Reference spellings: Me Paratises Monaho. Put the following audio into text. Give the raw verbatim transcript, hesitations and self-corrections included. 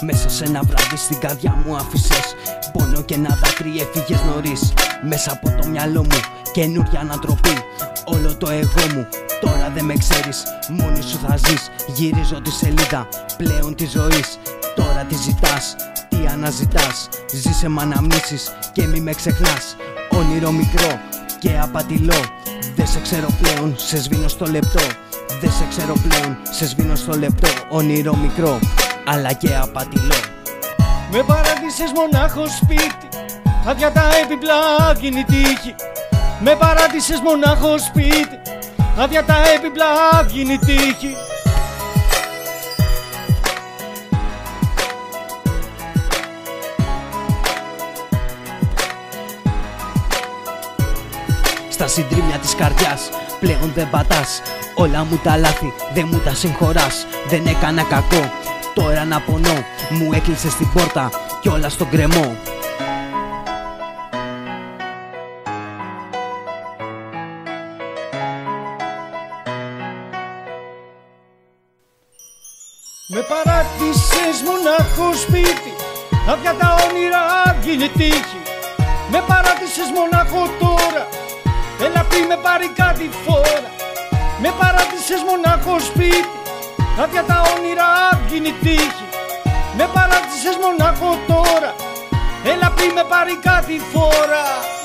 Μέσα σε ένα βράδυ στην καρδιά μου άφησες πόνο και ένα δάκρυ, έφυγες νωρίς. Μέσα από το μυαλό μου καινούρια ανατροπή, όλο το εγώ μου τώρα δεν με ξέρεις. Μόνη σου θα ζεις, γυρίζω τη σελίδα πλέον τη ζωή. Τώρα τη ζητάς, τι αναζητάς, ζήσε μ' αναμνήσεις και μη με ξεχνάς. Όνειρο μικρό και απατηλό, δεν σε ξέρω πλέον, σε σβήνω στο λεπτό. Δεν σε ξέρω πλέον, σε σβήνω στο λεπτό. Όνειρο μικρό, αλλά και απατηλό. Με παράτησες μονάχο σπίτι, άδεια τα έπιπλα, άδεινη τύχη. Με παράτησες μονάχο σπίτι, άδεια τα έπιπλα, άδεινη τύχη. Στα συντρίμια της καρδιάς πλέον δεν πατάς, όλα μου τα λάθη δεν μου τα συγχωράς. Δεν έκανα κακό, τώρα να πονώ, μου έκλεισες την πόρτα κι όλα στον κρεμό. Με παράτησες μονάχο σπίτι, άδεια τα όνειρα, άδεινη τύχη. Με παράτησες μονάχο τώρα, έλα πει με πάρει κάτι φορά. Με παράτησες μονάχο σπίτι, άδεια τα όνειρα, άδεινη τύχη. Με παράτησες μονάχο τώρα, έλα πει με πάρει κάτι φορά.